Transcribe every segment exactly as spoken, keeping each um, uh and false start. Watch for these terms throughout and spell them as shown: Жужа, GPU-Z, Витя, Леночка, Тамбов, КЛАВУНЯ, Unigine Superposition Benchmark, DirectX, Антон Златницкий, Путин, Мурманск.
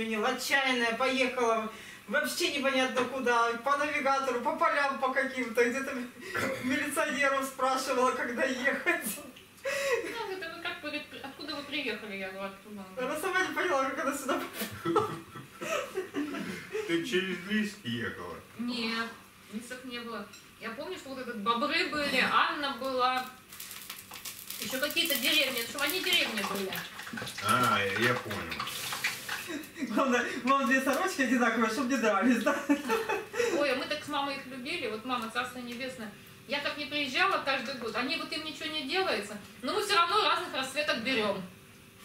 сменил, отчаянная, поехала вообще непонятно куда, по навигатору, по полям, по каким-то, где-то милиционеров спрашивала, когда ехать. Ну, это вы как, вы, откуда вы приехали? Я говорю, откуда? Она сама не поняла, как она сюда попала. Ты через Лиск ехала? Нет, Лисок не было. Я помню, что вот этот Бобры были, Анна была, еще какие-то деревни, это что, они деревни были. А, я понял. Главное, вам две сорочки одинаковые, чтобы не дрались, да? Ой, а мы так с мамой их любили, вот мама, царство небесное. Я как не приезжала каждый год, они вот им ничего не делается, но мы все равно разных расцветок берем.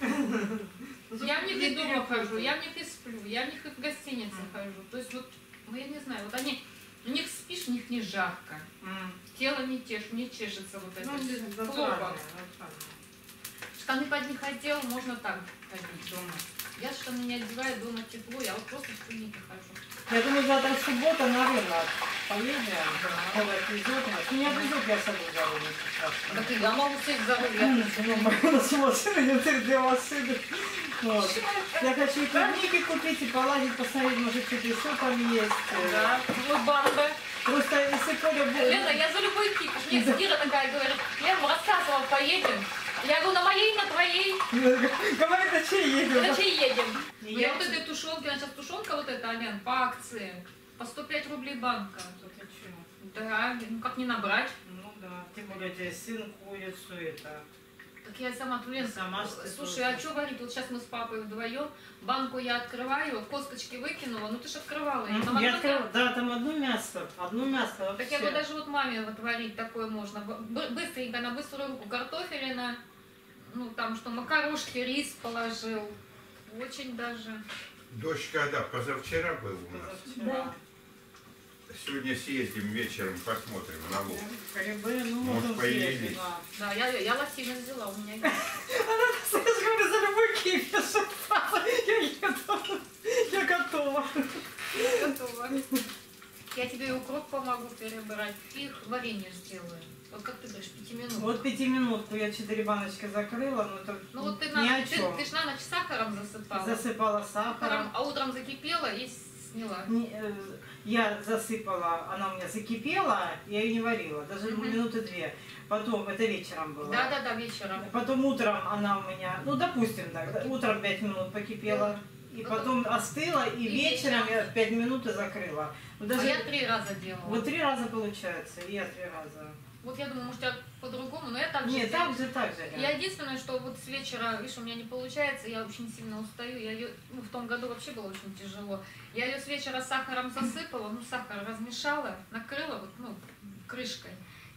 Я в них и дома хожу, я в них и сплю, я в них и в гостинице хожу. То есть вот, ну я не знаю, вот они, у них спишь, у них не жарко, тело не чешет, не чешется вот это, хлопок. Штаны под них одел, можно так ходить дома. Я штаны не одеваю, дома тепло, я вот просто в тунике хожу. Я думаю, завтра суббота на рынок поедем, когда отвезет нас. Меня отвезет, я с собой зарубил. Так и я могу сесть зарубить. У нас машины, я теперь две машины. Я хочу и турники купить, и поладить, посмотреть, может, что-то еще там есть. Да, ну банда. Просто если Коля будет... Лена, я за любой кипиш. Нет, Кира такая говорит, я вам рассказывала, поедем. Я говорю, на моей, на твоей. Говорит, на чей едем? На чей едем. Я вот этой тушенки, она сейчас тушенка вот эта, Ален, по акции. По сто пять рублей банка. Да, ну как не набрать? Ну да, тем более у тебя сын ходит, все это. Так я сама турен. Сама. Слушай, а что варить? Вот сейчас мы с папой вдвоем. Банку я открываю, косточки выкинула. Ну ты же открывала. Я там я открыла, да, там одно мясо. Одно мясо вообще. Так я бы даже вот маме вот варить такое можно. Быстренько, на быструю руку. Картофелина. Ну там что, макарошки, рис положил. Очень даже. Дождь когда? Позавчера был у нас. Позавчера. Сегодня съездим вечером, посмотрим на лук. Грибы, ну, может, поедем. Да, я, я лосины взяла, у меня есть. Она, я же говорю, за любой кипиш. Я еду. Я готова. Я готова. Я тебе укроп помогу перебирать. И варенье сделаю. Вот как ты говоришь, пятиминутку. Вот пятиминутку я четыре баночки закрыла, но это ну, вот ты, ни на, о чем. Ты, ты ж на ночь сахаром засыпала. Засыпала сахаром. сахаром. А утром закипела и сняла. Не, я засыпала, она у меня закипела, я ее не варила, даже угу. минуты две. Потом, это вечером было. Да, да, да, вечером. Потом утром она у меня, ну допустим, да, утром пять минут покипела. И потом остыла, и, и вечером я пять минут и закрыла. Вот даже... А я три раза делала. Вот три раза получается, и я три раза. Вот я думаю, может, я по-другому, но я так же. Нет, так же, так же. Я единственное, что вот с вечера, видишь, у меня не получается, я очень сильно устаю. Я ее, ну, в том году вообще было очень тяжело. Я ее с вечера сахаром засыпала, ну, сахар размешала, накрыла вот, ну, крышкой.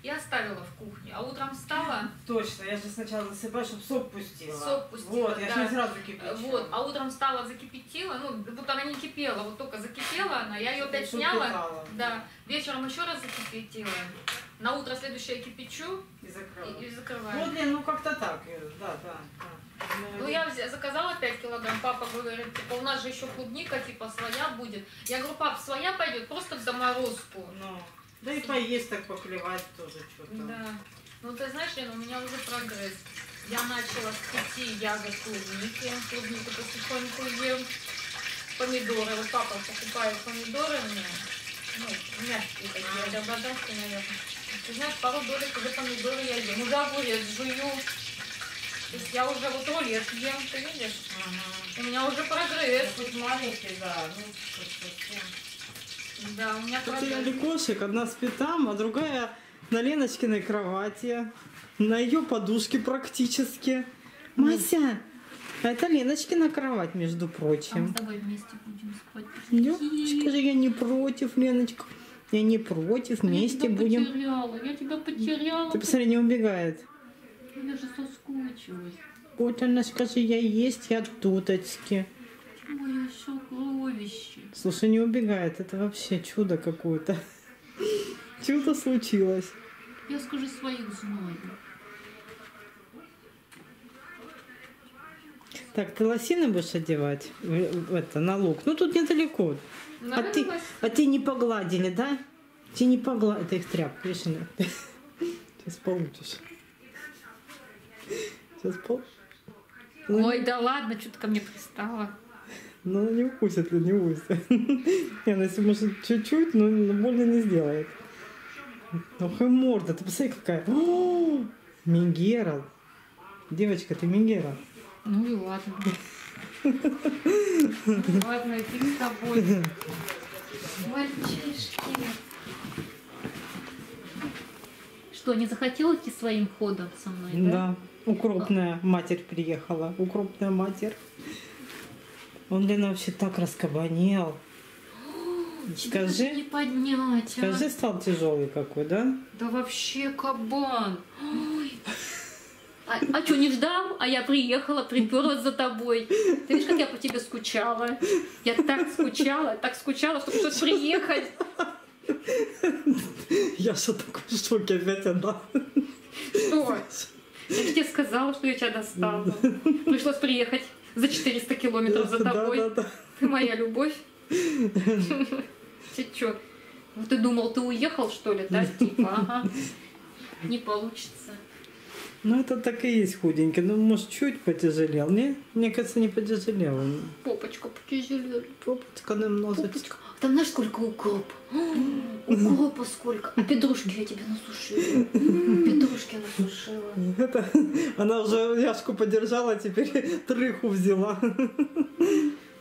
Я оставила в кухне, а утром встала... Точно, я же сначала засыпаю, чтобы сок пустила. Сок пустила, вот, я да. же сразу кипячу. Вот, а утром встала, закипятила, ну, вот она не кипела, вот только закипела она, я ее опять сняла. Да, вечером еще раз закипятила, на утро следующее кипячу и закрываю. И, и закрываю. Вот, Лен, ну как-то так, да, да. да. Ну, ну, я заказала пять килограмм, папа говорит, типа, у нас же еще клубника, типа, своя будет. Я говорю, пап, своя пойдет просто в заморозку. Но... Да и поесть так, поклевать тоже что-то. Да. Ну ты знаешь, Лена, у меня уже прогресс. Я начала с пяти ягод клубники. Клубнику потихоньку ем. Помидоры. Вот папа покупает помидоры мне. Ну, мягкие такие, а. Добродавки, наверное. Ты знаешь, пару долек уже помидоры я ем. Уже огурец жую. То есть я уже вот рулет ем, ты видишь? Ага. У меня уже прогресс. Хоть маленький, да. Ну, что-то. Да, у меня кошек, одна спит там, а другая на Леночкиной кровати, на ее подушке практически. Мася, это Леночкина кровать, между прочим. А мы с тобой вместе будем спать. Леночка же, я не против, Леночка. Я не против, вместе будем. Я тебя потеряла, я тебя потеряла. Ты посмотри, не убегает. Я же соскучилась. Вот она, скажи, я есть, я туточки. Ой, еще кровище. Слушай, не убегает, это вообще чудо какое-то. Чудо случилось. Я скажу своих знаю. Так, ты лосины будешь одевать? Это, на лук. Ну тут недалеко. А ты, а ты не погладили, да? Ты не погладили. Это их тряпка, видишь? Сейчас получишь. Сейчас получишь. Ой, да ладно, что ты ко мне пристала. Ну, не укусит ли, не укусит. Не, ну если может чуть-чуть, но больно не сделает. Ну, хай морда, ты посмотри какая. Менгера. Девочка, ты Менгера. Ну и ладно. Ладно, иди с тобой. Мальчишки. Что, не захотела идти своим ходом со мной, да? Да. Укропная матерь приехала. Укропная матерь. Он, Лена, вообще так раскабанел. О, скажи, не поднять, а? Скажи, стал тяжелый какой, да? Да вообще кабан. Ой. А, а что, не ждал? А я приехала, приперлась за тобой. Ты видишь, как я по тебе скучала? Я так скучала, так скучала, чтобы что-то приехать. Я что, такой в шоке опять отдала? Что? Я же тебе сказала, что я тебя достала. Пришлось приехать. За четыреста километров за тобой. Да, да, да. Ты моя любовь. Ты чё? Ты думал, ты уехал, что ли, да? Типа, ага. Не получится. Ну, это так и есть худенький. Ну, может, чуть потяжелел, не? Мне кажется, не потяжелел. Попочка потяжелела. Попочка немножечко. Попочка. Там знаешь, сколько укроп? Укропа сколько? А петрушки я тебе насушила. Петрушки насушила. Это, она уже яшку подержала, теперь трыху взяла.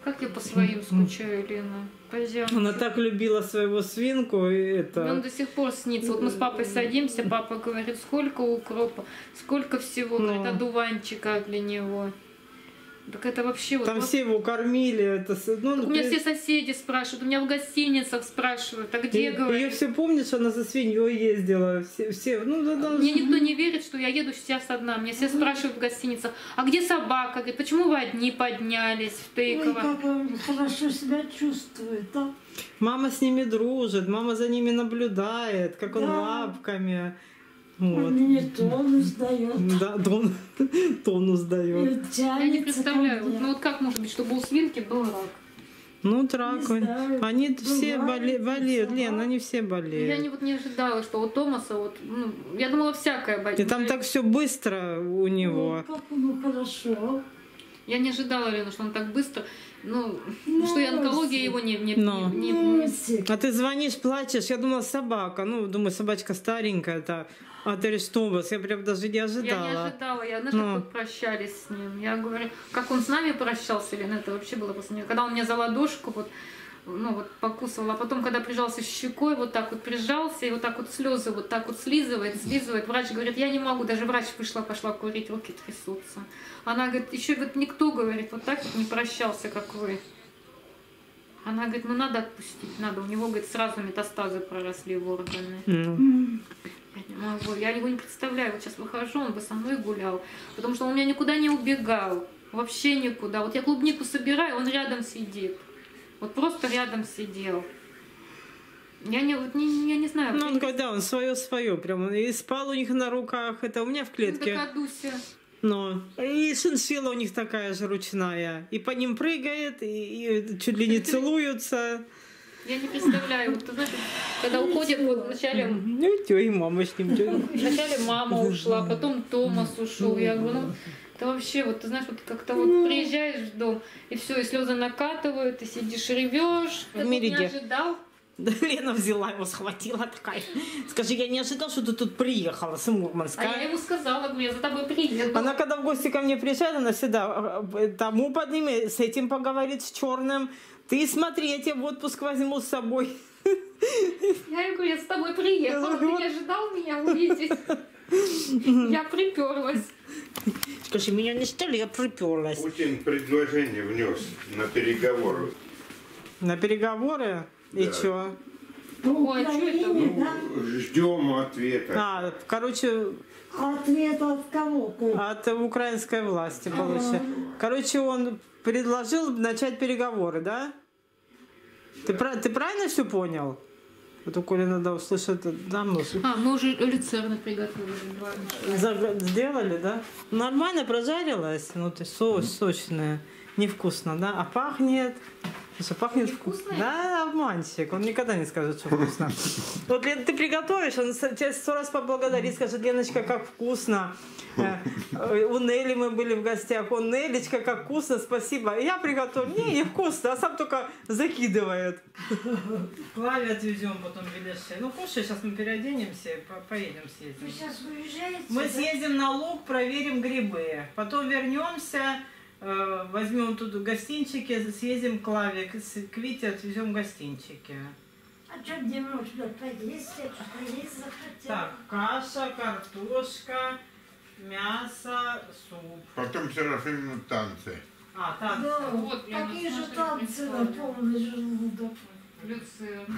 Как я по своим скучаю, Лена. Пойдем. Она так любила своего свинку. И это... Он до сих пор снится. Вот мы с папой садимся, папа говорит, сколько укропа, сколько всего, но... говорит, одуванчика для него. Так это вообще... Там вот, все его кормили. Это, ну, у меня при... все соседи спрашивают, у меня в гостиницах спрашивают, а где, говорят. Я все помню, что она за свиньей ездила. Все, все, ну, да, да, мне никто не верит, что я еду сейчас одна. Меня все спрашивают в гостиницах, а где собака? Говорит, почему вы одни поднялись в Тыково? Ой, как он хорошо себя чувствует, да? Мама с ними дружит, мама за ними наблюдает, как да. Он лапками... Вот. Он мне тонус дает. Да, тон, тонус дает. Я не представляю, вот, ну вот как может быть, чтобы у свинки был рак? Ну, рак. Они бывает, все боле... болеют, Лен, они все болеют. Я не, вот, не ожидала, что у Томаса, вот, ну, я думала, всякая болезнь. И там так все быстро у него. Ну, как, ну хорошо. Я не ожидала, Лена, что он так быстро, ну, Носик. Что и онкология его не... не, не, не... А ты звонишь, плачешь, я думала, собака, ну, думаю, собачка старенькая, это Атерис Томас, я прям даже не ожидала. Я не ожидала, я, знаешь, как мы прощались с ним, я говорю, как он с нами прощался, Лена, это вообще было просто... Когда он мне за ладошку, вот, ну, вот, покусывал, а потом, когда прижался щекой, вот так вот прижался, и вот так вот слезы вот так вот слизывает, слизывает. Врач говорит, я не могу, даже врач вышла, пошла курить, руки трясутся. Она говорит, еще вот никто, говорит, вот так вот не прощался, как вы. Она говорит, ну надо отпустить, надо. У него, говорит, сразу метастазы проросли в органы. Mm. Я не могу, я его не представляю. Вот сейчас выхожу, он бы со мной гулял, потому что он у меня никуда не убегал, вообще никуда. Вот я клубнику собираю, он рядом сидит. Вот просто рядом сидел. Я не, вот, не, я не знаю. Ну, он, когда он свое-свое, прям, и спал у них на руках, это у меня в клетке. Это Кадуся. Но. И шиншилла у них такая же ручная. И по ним прыгает, и, и чуть ли не целуются. Я не представляю, вот, ты знаешь, когда уходит, вот вначале... Ну, тё, и мама с ним. Вначале мама ушла, потом Томас ушел. Я говорю, ну... Это вообще, вот ты знаешь, вот как-то вот приезжаешь в дом, и все, и слезы накатывают, и сидишь, ревешь. Ты не ожидал? Да, Лена взяла его, схватила такая. Скажи, я не ожидал, что ты тут приехала с Мурманска. А я ему сказала, говорю, я за тобой приеду. Она когда в гости ко мне приезжает, она всегда тому подними, с этим поговорит, с черным. Ты смотри, я тебя в отпуск возьму с собой. Я говорю, я с тобой приехала, ты не ожидал меня увидеть. Я приперлась. Скажи, меня не стали, я приперлась. Путин предложение внес на переговоры. На переговоры? Да. И чё? Ой, а чё это? Ну, ждем ответа. А, короче... Ответ от кого? От украинской власти, получается. А-а-а. Короче, он предложил начать переговоры, да? Да. Ты, ты правильно все понял? Вот у Коли надо услышать давно. А, мы уже люцерны приготовили. За, сделали, да? Нормально прожарилась. Ну, ты соус сочная. Невкусно, да? А пахнет. Что, пахнет вкусно? Да, обманщик. Он никогда не скажет, что вкусно. Вот, Лен, ты приготовишь, он тебя сто раз поблагодарит, скажет: Леночка, как вкусно. У Нелли мы были в гостях. Он: Нелечка, как вкусно, спасибо. Я приготовлю. Не, не вкусно, а сам только закидывает. Клаве отвезем потом беляши. Ну, кушай, сейчас мы переоденемся и поедем съездим. Сейчас уезжаете? Мы съездим на луг, проверим грибы. Потом вернемся. Возьмем тут гостинчики, съездим к Клаве, к Вите отвезем гостинчики. А что, где можно поесть? Я поесть захотела. Так, каша, картошка, мясо, суп. Потом Серафиму танцы. А, танцы. Да, вот, такие же танцы на полный желудок.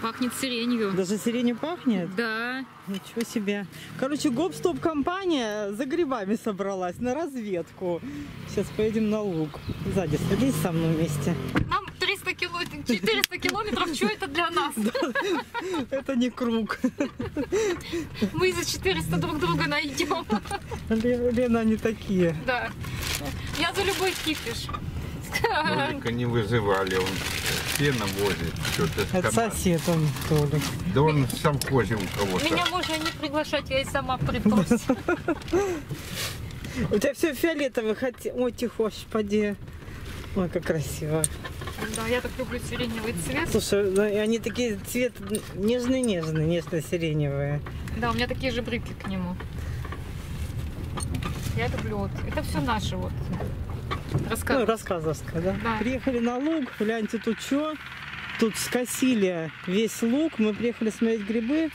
Пахнет сиренью. Даже сиренью пахнет? Да. Ничего себе. Короче, гоп-стоп-компания за грибами собралась на разведку. Сейчас поедем на луг. Сзади садись со мной вместе. Нам триста километров, четыреста километров, что это для нас? Это не круг. Мы за четыреста друг друга найдем. Лена, они такие. Да. Я за любой кипиш. Толика не вызывали, он сено возит, что-то. Это сосед он, Толик. Да он в совхозе у кого-то. Меня можно не приглашать, я и сама припрусь. У тебя все фиолетовое, хотя... Ой, тихо, господи. Ой, как красиво. Да, я так люблю сиреневый цвет. Слушай, они такие цвет нежный-нежный, нежно-сиреневые. Да, у меня такие же брюки к нему. Я люблю вот. Это все наши вот. Рассказывай. Ну, рассказовская, да? Да. Приехали на луг, гляньте, тут что? Тут скосили весь луг, мы приехали смотреть грибы.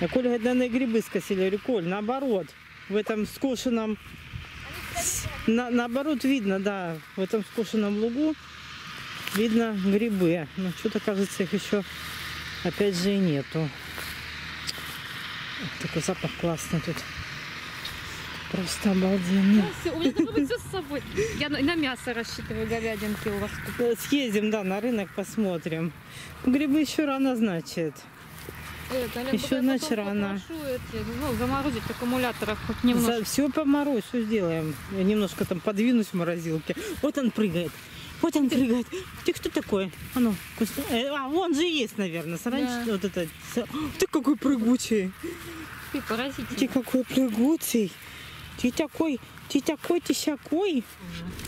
А Коля говорит, наверное, грибы скосили. Я говорю, Коль, наоборот, в этом скошенном... На, наоборот, видно, да, в этом скошенном лугу видно грибы. Но что-то, кажется, их еще, опять же, и нету. Такой запах классный тут. Просто обалденно. У меня должно быть все с собой. Я на, на мясо рассчитываю, говядинки у вас. Съездим, да, на рынок посмотрим. Грибы еще рано, значит. Это, Лен, еще, значит, рано. Эти, ну, заморозить в аккумуляторах хоть немножко. За, все поморозь, все сделаем. Я немножко там подвинусь в морозилке. Вот он прыгает. Вот он прыгает. Ты кто такой? А, ну, вкусно. А, он же есть, наверное. Саранч... Да. Вот это... Ты какой прыгучий. Ты поразительный. Ты какой прыгучий. Ты такой, ты такой, ты сякой.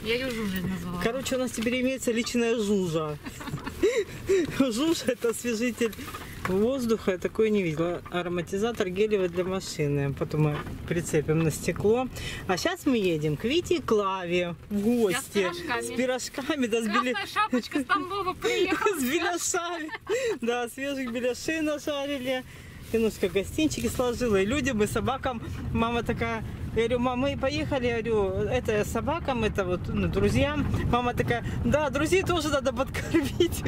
Я ее Жужей назвала. Короче, у нас теперь имеется личная Жужа. Жужа — это освежитель воздуха. Я такое не видела. Ароматизатор гелевый для машины. Потом мы прицепим на стекло. А сейчас мы едем к Вите и Клаве в гости. С пирожками. Красная шапочка с Тамбова приехала. С беляшами. Да, свежих беляшей нажарили. Леночка гостинчики сложила. И людям, и собакам. Мама такая... Я говорю, мам, мы поехали, я говорю, это собакам, это вот, ну, друзьям. Мама такая, да, друзей тоже надо подкормить.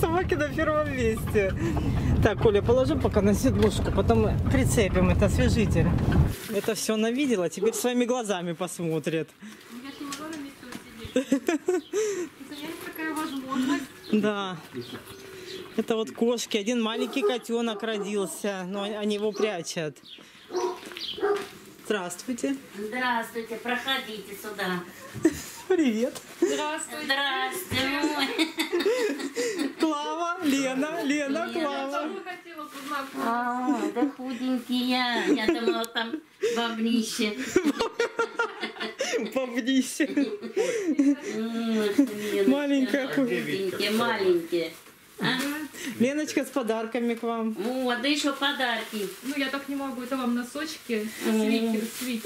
Собаки на первом месте. Так, Коля, положим пока на седлушку, потом прицепим, это освежитель. Это все она видела, теперь своими глазами посмотрит. Я же не могла на месте усидеть. Это же такая возможность. Да. Это вот кошки, один маленький котенок родился, но они его прячут. Здравствуйте. Здравствуйте, проходите сюда. Привет. Здравствуйте. Здравствуйте. Клава, Лена, Лена, Лена. Клава. А, да худенькие. Я думала, там бабнище. Бабнище. Маленькая худенькие, маленькие. А? Леночка, с подарками к вам. О, да еще подарки. Ну, я так не могу, это вам носочки. Свити.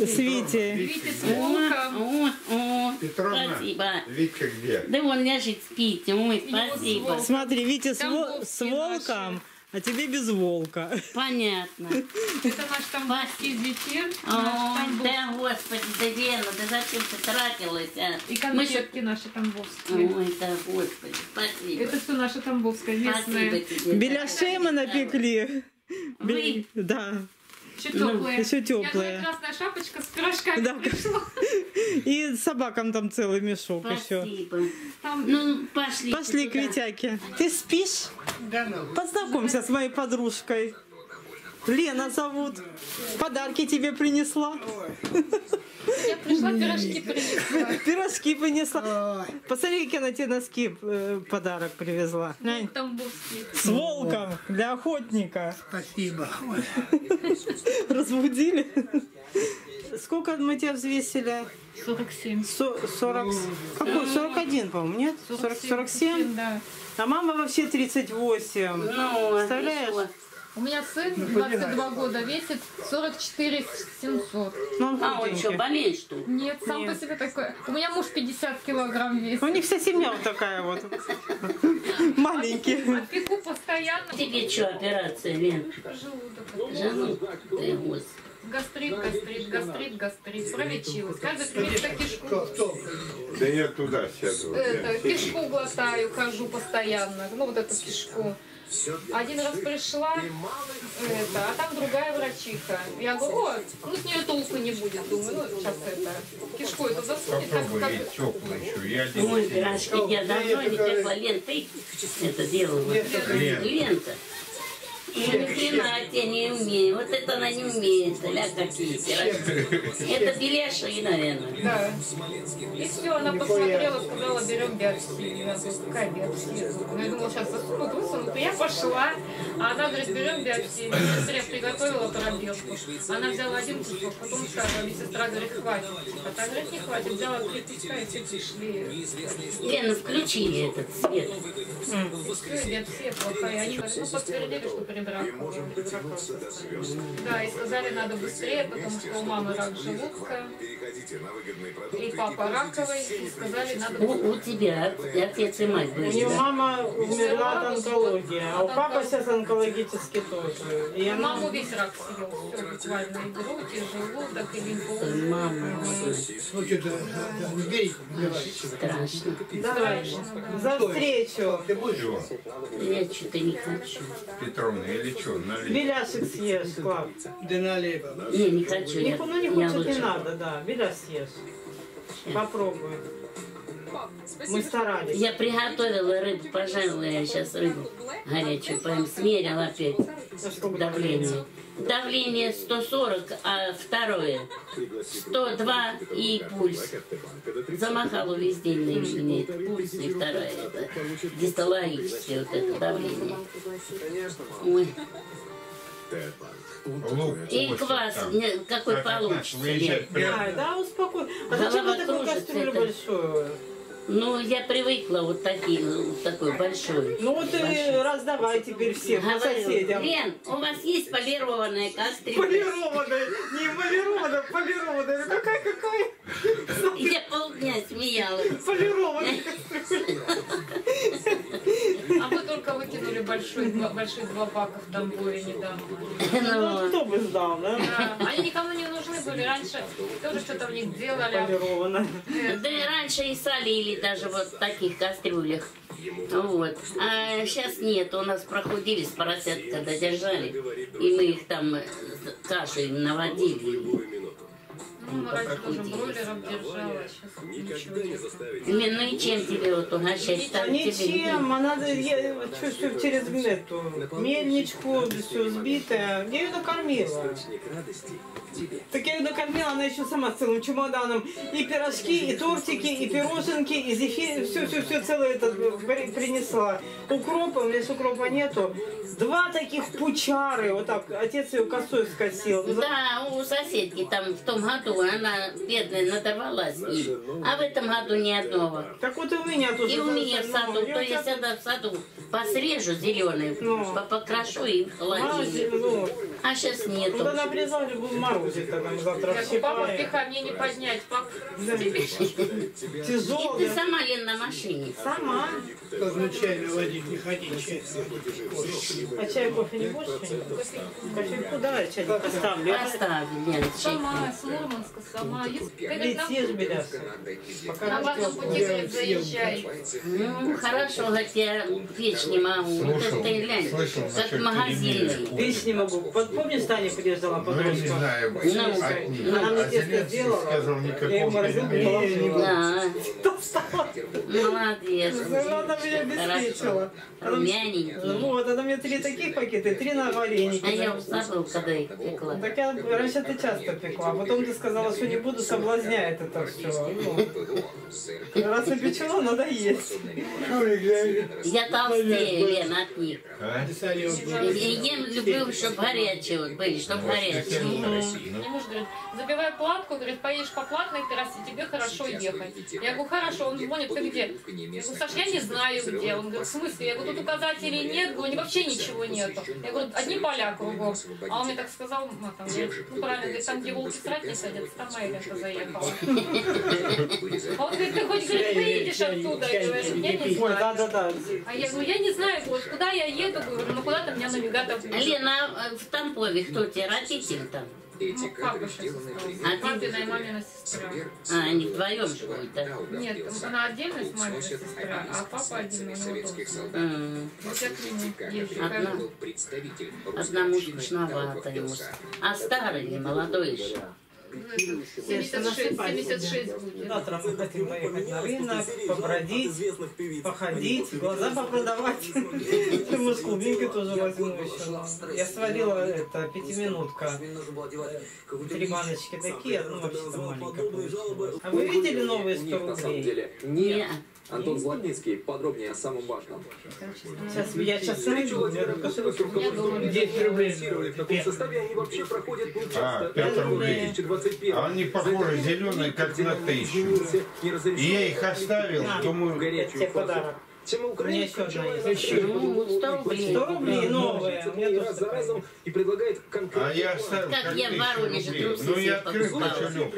Свити с волком. Спасибо. Витя где? Да он лежит, спите. Ой, спасибо. Смотри, Витя с волком, а тебе без волка. Понятно. Это наш там баскетбол зефир. Да, господи, да верно, да зачем ты тратилась? И конфетки наши тамбовские. Ой, да, господи, спасибо. Это все наша тамбовская местная. Беляшей мы напекли. Вы? Да. Еще теплые. Еще теплые. Красная шапочка с пирожками пришла. И собакам там целый мешок еще. Спасибо. Ну, пошли. Пошли к Витяке. Ты спишь? Познакомься с моей подружкой. Лена зовут. Подарки тебе принесла. Я пришла пирожки принесла. Пирожки принесла. Посмотри, какие она тебе носки подарок привезла. С волком для охотника. Спасибо. Разбудили. Сколько мы тебя взвесили? сорок семь. сорок... Какой? сорок один, по-моему, нет? сорок семь? Да. А мама вообще тридцать восемь. Ну, представляешь? У меня сын двадцать два года весит сорок четыре семьсот. Ну, а он что, болеет, что ли? Нет, сам Нет. по себе такой. У меня муж пятьдесят килограмм весит. У них вся семья вот такая вот. Маленький. Пеку постоянно. Тебе что, операция, Лен? Желудок. Ты гость. Гастрит, гастрит, гастрит, гастрит. Пролечилась. Каждый пример это кишку. Да я туда сяду. Это, кишку глотаю, хожу постоянно. Ну вот эту кишку. Один раз пришла, это, а там другая врачиха. Я говорю, о, ну с нее толку не будет, думаю, ну сейчас это, кишкой это засунет. Попробуй, теплый еще, я один. Ой, пирожки, я давно не тепла, Лен, ты это делала. Лента. Ну ни хрена я не умею, вот это она не умеет, ля какие пирожки. Это беляша и, наверное. Да. И все, она посмотрела, сказала, берем бярский. Я думала, сейчас засунут, высунут, и я пошла. А она говорит, берем бярский. Медсестра приготовила тарабешку. Она взяла один кусок, потом сказала, медсестра говорит, хватит. А та говорит, не хватит, взяла три куска и все пришли. Лена, включили этот свет. Все, бярские плохая. Они говорят, ну подтвердили, что прям. И можем дотянуться до звезд. Да, и сказали, надо быстрее, потому что у мамы рак желудка, и папа раковый, и сказали, надо быстрее. У, у тебя отец и мать были. У нее мама умерла от онкологии, а у папы сейчас онкологически тоже. И она... Маму весь рак съел, все буквально, и грудь, и желудок, и лимфоузы. Мама, страшно. Давай, за встречу. Встречу ты не хочу. Петровна. Или что, налей? Беляшек съешь, Клав. Да налей. Не, не хочу. Не, я, ну не хочет, лучше... не надо, да. Беляш съешь. Сейчас. Попробуй. Мы старались. Я приготовила рыбу, пожалуй, я сейчас рыбу горячую прям смерила опять. Давление. Давление сто сорок, а второе сто два и пульс. Замахало весь день на меня это пульс, и второе это гистологическое вот это давление. Ой. Лук, и квас, там, какой получится. Выезжать, да, да, успокой. А зачем вы такую кастрюлю это... большую? Ну, я привыкла вот, такие, вот такой большой. Ну, вот большой. И раздавай теперь всем по соседям. Лен, у вас есть полированная кастрюля? Полированная, не полированная, полированная. Какая, какая? Я полдня смеялась. Полированная кастрюля. А мы только выкинули большой, большие два бака в Тамбове недавно. Ну, кто бы знал, да? Они никому не нужны были. Раньше тоже что-то в них делали. Полированная. Да и раньше и солили. Даже вот в таких кастрюлях. Вот. А сейчас нет, у нас прохудились, поросятка додержали, и мы их там кашей наводили. Ну, раньше тоже бройлером держала, сейчас не, ну и чем тебе вот угощать? Там ничем, а надо, я чувствую, через эту мельничку, все сбитое. Я ее накормила. Так я ее накормила, она еще сама целым чемоданом. И пирожки, и тортики, и пироженки, и зефир, все-все-все целое это принесла. Укропа, у меня же укропа нету. Два таких пучары, вот так, отец ее косой скосил. Да, у соседки там в том году она, бедная, надорвалась, и, а в этом году ни одного. Так вот и у меня тоже. И у меня в саду, то есть я в саду посрежу зеленый, ну, покрашу и в холодильник. Ну, а сейчас нету. Когда она обрезала, был морозик, тогда мы завтра все. Папа, ты ко мне не поднять, папа. Тяжело. И ты сама, Лен, на машине. Сама. Тоже чай наводить не ходи, чай. А чай, кофе не будешь? Кофейку давай, чай поставлю. Поставлю, Лен, сама, с Мурманска, сама. Летишь, Беляшка. На вашем пути, говорит, заезжай. Ну, хорошо, хоть я печь не могу. Слушал, слышал, как магазин. Печь не могу. Помнишь, Таня приезжала подружка? Она мне тесто сделала, я ему морозилку положила. Молодец. Она меня обеспечила. Румяненькие. Ну вот, она мне три таких пакета, три на вареники. А я усаживала, когда их пекла. Так я раньше это часто пекла. Потом ты сказала, что не буду, соблазняет это все. Раз напечено, надо есть. Я толстею, Лена, от них. Я люблю, чтобы горячего были, чтобы горячего. Муж говорит, забивай платку, говорит, поедешь по платной трассе, тебе хорошо ехать. Я говорю, хорошо, он звонит, ты где? Я говорю, Саш, я не знаю где. Он говорит, в смысле? Я говорю, тут указателей нет, говорю, вообще ничего нету. Я говорю, одни поля кругом. А он мне так сказал, там, ну правильно, говорит, там где волки срать не садятся, там Эленка заехала. А он говорит, ты хоть, говорит, выйдешь оттуда? Я говорю, я не знаю. А я говорю, я не знаю, куда я еду, говорю, ну куда-то меня навигатор. Лена, в Тампове кто тебе, родитель там? Эти кадры сделаны примерно. Папина и мамина сестра. А, они вдвоем живут, да? Нет, она отдельно с маминой сестрой, а папа отдельно у него дома. Одному скучновато ему. А старый не молодой еще. семьдесят шесть будет. Завтра мы хотим поехать на рынок, побродить, походить, глаза попродавать. Мы с клубникой тоже возьмем еще. Я сварила это, пятиминутка. Три баночки такие, ну вообще-то маленькая. А вы видели новые сто рублей? Нет. Антон Златницкий подробнее о самом важном. Сейчас, я сейчас найду. десять рублей. В таком составе они вообще проходят нечасто. пять рублей. Они похожи зеленые, как на тысячу. И я их оставил, думаю, горячую фазу. Мне еще одна есть. сто рублей новые. А я оставил как тысячу рублей. Ну я открыл кошелек.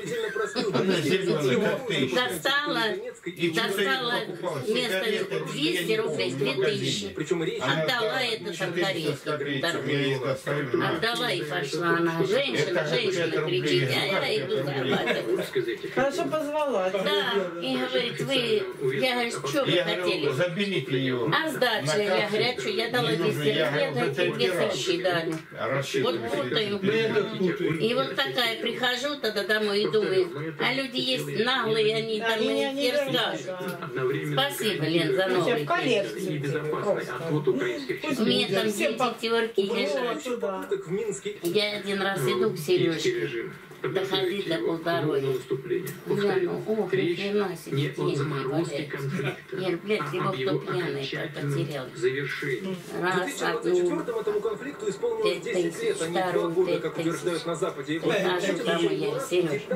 Она зеленая, как тысяча. Достала вместо двухсот рублей две тысячи. Отдала это там корейцам. Отдала и пошла она. Женщина, женщина кричит, а я иду зарабатывать. Хорошо позвала. Да, и говорит, вы, я говорю, что вы хотели? Его. А сдача, я горячую, я дала двести рублей, две тысячи дали. Вот путаю, блин. И вот такая, прихожу тогда домой и думаю, а люди есть наглые, они там мне не расскажут. Спасибо, Лен, за новый день. У меня там все пятерки лежат. Я один раз иду к Сережке. Доходи до полдороги. Гляну, ох, ни хрена себе, деньги. Я, блядь, его кто пьяный потерял. Раз, одну, пять тысяч, вторую, пять тысяч. Прихожу домой, я, Сереж, я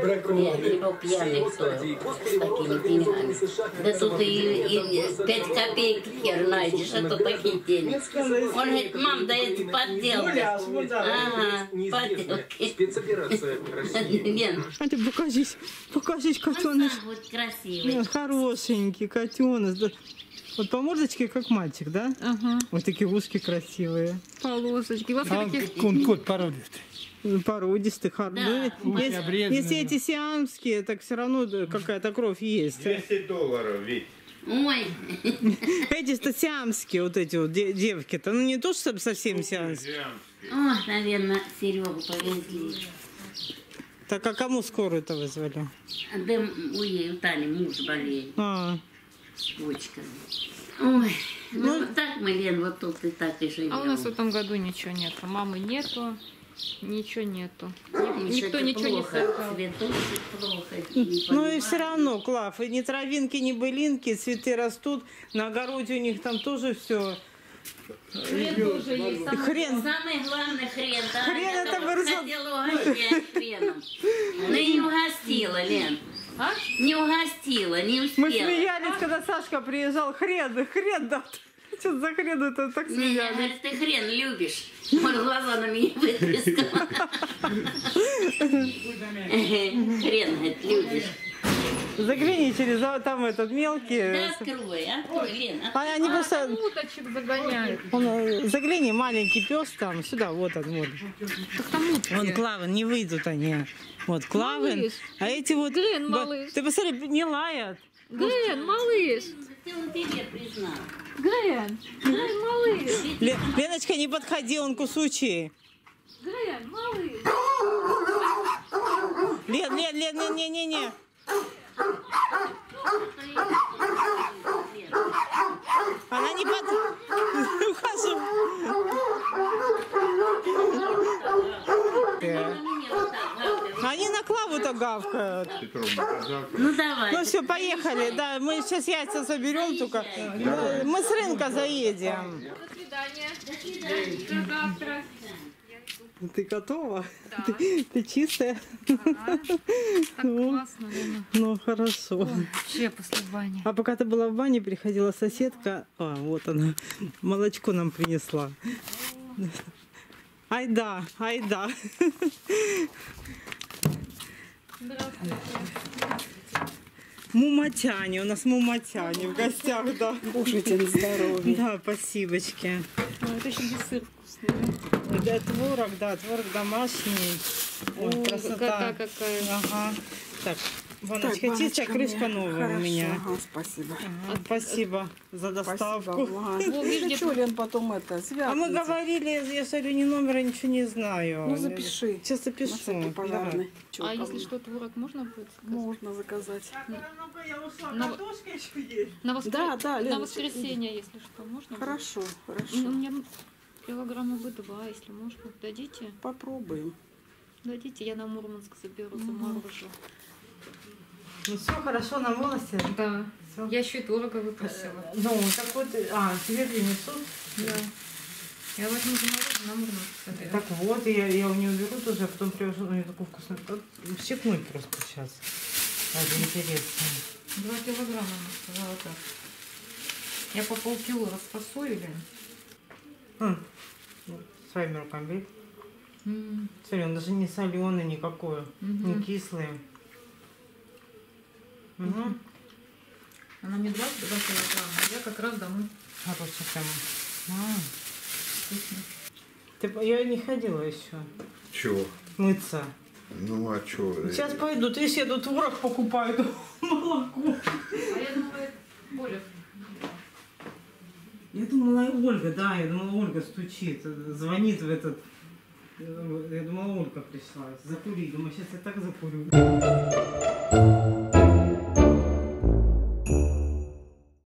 его пьяный кто с такими деньгами. Да тут и пять копеек хер найдешь, а то такие деньги. Он говорит, мам, да это подделка. Ага, подделки. Спецоперация. Смотри, покажись, покажись, котенок. Вот хорошенький котенок. Вот по мордочке, как мальчик, да? Ага. Вот такие ушки красивые. Полосочки. А он кот породистый. Породистый, хороший. Да. Если, если эти сиамские, так все равно какая-то кровь есть. десять долларов, ведь. Ой. Эти-то сиамские, вот эти вот девки-то. Ну не то, что совсем сиамские. О, наверное, Серегу повезли. Так а кому скорую-то вызвали? Да у нее, у Тали муж болеет. А. С почками. Ой, ну, ну так мы, Лен, вот тут и так и живем. А у нас в этом году ничего нету. Мамы нету, ничего нету. Никто ничего не сорвал. Ну и все равно, Клав, и ни травинки, ни былинки, цветы растут. На огороде у них там тоже все. Хрен тоже есть. Самый, хрен. Самый главный хрен. Да? Хрен я это вырос. Ну и не угостила, Лен. А? Не угостила, не успела. Мы смеялись, а? Когда Сашка приезжал. Хрен, хрен, да. Что за хрен это так смеялись? Меня, ты хрен любишь. Он глаза на меня вытрескал. Хрен, говорит, любишь. Загляни через там этот мелкий. Да, открой, открой, Лена. А, они а, просто... уточек загоняют. Он, загляни, маленький пес там, сюда, вот он, вот. Вон Клавин, не выйдут они. Вот Клавин. Малыш. А эти вот... Глен, малыш. Ты посмотри, не лаят. Глен, малыш. Ты он тебе признал. Глен, Глен, малыш. Леночка, не подходи, он кусучий. Глен, малыш. Лен, Лен, Лен, не-не-не. Она не под... Ухожу. Они на Клаву-то гавкают. Ну давай. Ну все, поехали. Да, мы сейчас яйца соберем только. Давай. Мы с рынка заедем. До свидания. До свидания. До завтра. Ты готова? Да. Ты, ты чистая? Ага. Так ну, классно, Лена. Ну, хорошо. О, вообще после бани. А пока ты была в бане, приходила соседка. А, вот она. Молочко нам принесла. О. Ай да, ай да. Здравствуйте. Муматяне. У нас муматяне в гостях, да. Кушайте здоровье. Да, спасибочки. Ну, это еще не сыр вкусный. Да, творог, да, творог домашний. Ой, О, красота. Какая. Ага. Так, баночка так, чистая, крышка новая. Хорошо, у меня. Ага, спасибо. Ага, спасибо за доставку. Спасибо, Лен, потом это, а мы говорили, я говорю, ни номера, ничего не знаю. Ну, запиши. Сейчас запишу. Да. А если что, творог можно будет заказать? Можно заказать. На... На, воскр... да, да, Лен, На воскресенье, если что, можно Хорошо, будет? хорошо. Ну, килограмма бы два, если можно. Дадите? Попробуем. Дадите, я на Мурманск заберу, заморожу. Ну все хорошо на волосе? Да. Все. Я еще и творога выпросила. Э, ну, так вот, а, тебе принесут? Да. Я возьму заморожу, на Мурманск заберу. Так вот, я, я у нее беру тоже, а потом привожу, у нее такой вкусный. Вщипнуть просто сейчас. Это интересно. Два килограмма, она сказала так. Я по полкило распасую, или... Своими руками. Mm. Смотри, он даже не соленый никакой, mm -hmm. не кислый. Mm -hmm. Mm -hmm. Она не два килограмма, а я как раз домой. Хорошая прямо. А. Вкусно. Ты, я не ходила еще. Чего? Мыться. Ну а чего? Сейчас пойду, ты еду творог покупаю, молоко. А я думаю, более. Я думала, и Ольга, да, я думала, Ольга стучит, звонит в этот... Я думала, Ольга пришла. Закури, думаю, сейчас я так закурю.